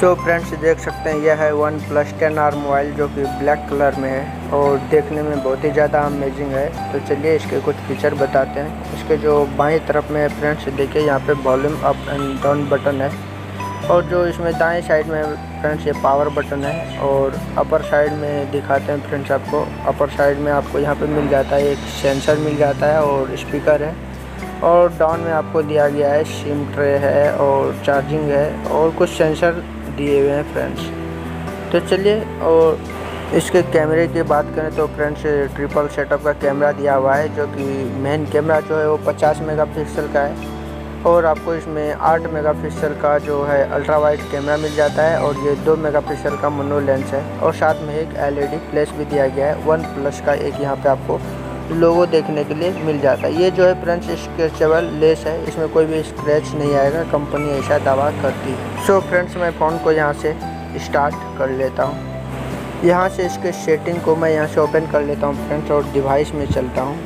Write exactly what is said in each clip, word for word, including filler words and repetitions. So friends देख सकते हैं यह है OnePlus ten R mobile जो कि ब्लैक कलर में है और देखने में बहुत ही ज़्यादा अमेजिंग है। तो चलिए इसके कुछ फीचर बताते हैं। इसके जो बाएं तरफ में फ्रेंड्स देखिए यहाँ पे volume up and down button है और जो इसमें दाएं साइड में फ्रेंड्स ये पावर बटन है और अपर साइड में दिखाते हैं फ्रेंड्स आपको। अपर साइड में आपको यहाँ पर मिल जाता है एक सेंसर मिल जाता है और स्पीकर है और डाउन में आपको दिया गया है सिम ट्रे है और चार्जिंग है और कुछ सेंसर दिए हुए हैं फ्रेंड्स। तो चलिए और इसके कैमरे की बात करें तो फ्रेंड्स ट्रिपल सेटअप का कैमरा दिया हुआ है जो कि मेन कैमरा जो है वो पचास मेगापिक्सल का है और आपको इसमें आठ मेगापिक्सल का जो है अल्ट्रा वाइड कैमरा मिल जाता है और ये दो मेगापिक्सल का मोनो लेंस है और साथ में एक एलईडी फ्लैश भी दिया गया है। वन प्लस का एक यहाँ पे आपको लोगो देखने के लिए मिल जाता है। ये जो है फ्रेंड्स स्क्रैचेबल लेस है, इसमें कोई भी स्क्रैच नहीं आएगा, कंपनी ऐसा दावा करती है। सो फ्रेंड्स मैं फ़ोन को यहाँ से स्टार्ट कर लेता हूँ, यहाँ से इसके सेटिंग को मैं यहाँ से ओपन कर लेता हूँ फ्रेंड्स और डिवाइस में चलता हूँ।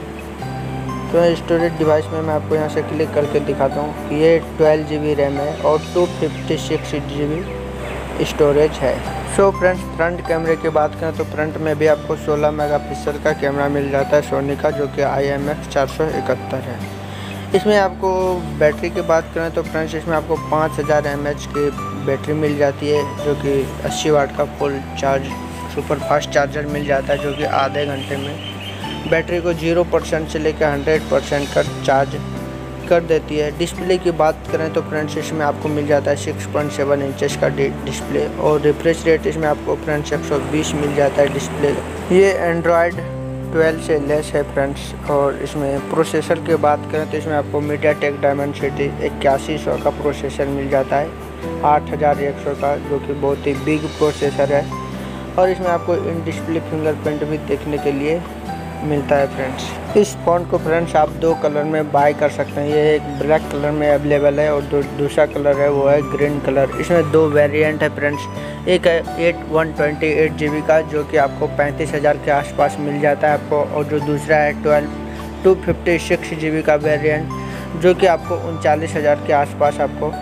तो स्टोरेज डिवाइस में मैं आपको यहाँ से क्लिक करके दिखाता हूँ कि ये ट्वेल्व जी बी रैम है और two fifty six G B storage है। सो फ्रेंड्स फ्रंट कैमरे की बात करें तो फ्रंट में भी आपको सोलह मेगापिक्सल का कैमरा मिल जाता है सोनी का जो कि I M X four seven one है। इसमें आपको बैटरी की बात करें तो फ्रेंड्स इसमें आपको पाँच हज़ार एम एच की बैटरी मिल जाती है जो कि अस्सी वाट का full charge super fast charger मिल जाता है जो कि आधे घंटे में बैटरी को जीरो परसेंट से लेकर हंड्रेड परसेंट का चार्ज कर देती है। डिस्प्ले की बात करें तो फ्रेंड्स इसमें आपको मिल जाता है सिक्स पॉइंट सेवन इंचेस का डिस्प्ले और रिफ्रेश रेट इसमें आपको फ्रेंड्स एक सौ बीस मिल जाता है डिस्प्ले। ये एंड्रॉयड ट्वेल्व से लेस है फ्रेंड्स। और इसमें प्रोसेसर की बात करें तो इसमें आपको मीडियाटेक डायमेंसिटी इक्यासी सौ का प्रोसेसर मिल जाता है, आठ हज़ार एक सौ का जो कि बहुत ही बिग प्रोसेसर है और इसमें आपको इन डिस्प्ले फिंगरप्रिंट भी देखने के लिए मिलता है फ्रेंड्स। इस फ़ोन को फ्रेंड्स आप दो कलर में बाय कर सकते हैं, ये एक ब्लैक कलर में अवेलेबल है और दो दूसरा कलर है वो है ग्रीन कलर। इसमें दो वेरिएंट है फ्रेंड्स, एक है eight one twenty eight G B का जो कि आपको पैंतीस हज़ार के आसपास मिल जाता है आपको और जो दूसरा है twelve two fifty six G B का वेरिएंट जो कि आपको उनचालीस हज़ार के आसपास आपको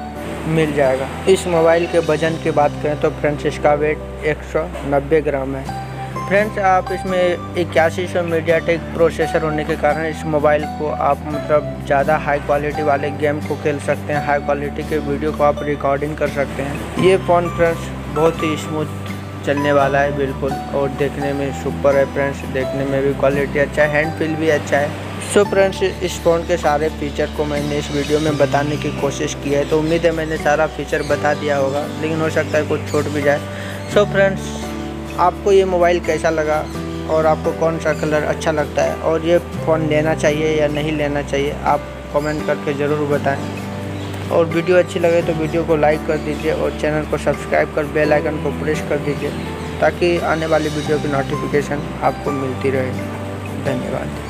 मिल जाएगा। इस मोबाइल के वजन की बात करें तो फ्रेंड्स इसका वेट एक सौ नब्बे ग्राम है। फ्रेंड्स आप इसमें इक्यासी सौ मीडियाटेक प्रोसेसर होने के कारण इस मोबाइल को आप मतलब ज़्यादा हाई क्वालिटी वाले गेम को खेल सकते हैं, हाई क्वालिटी के वीडियो को आप रिकॉर्डिंग कर सकते हैं। ये फ़ोन फ्रेंड्स बहुत ही स्मूथ चलने वाला है बिल्कुल और देखने में सुपर है फ्रेंड्स, देखने में भी क्वालिटी अच्छा है, हैंड फील भी अच्छा है। सो फ्रेंड्स इस फ़ोन के सारे फीचर को मैंने इस वीडियो में बताने की कोशिश की है, तो उम्मीद है मैंने सारा फीचर बता दिया होगा, लेकिन हो सकता है कुछ छूट भी जाए। सो फ्रेंड्स आपको ये मोबाइल कैसा लगा और आपको कौन सा कलर अच्छा लगता है और ये फ़ोन लेना चाहिए या नहीं लेना चाहिए आप कमेंट करके ज़रूर बताएं। और वीडियो अच्छी लगे तो वीडियो को लाइक कर दीजिए और चैनल को सब्सक्राइब कर बेल आइकन को प्रेस कर दीजिए ताकि आने वाली वीडियो की नोटिफिकेशन आपको मिलती रहे। धन्यवाद।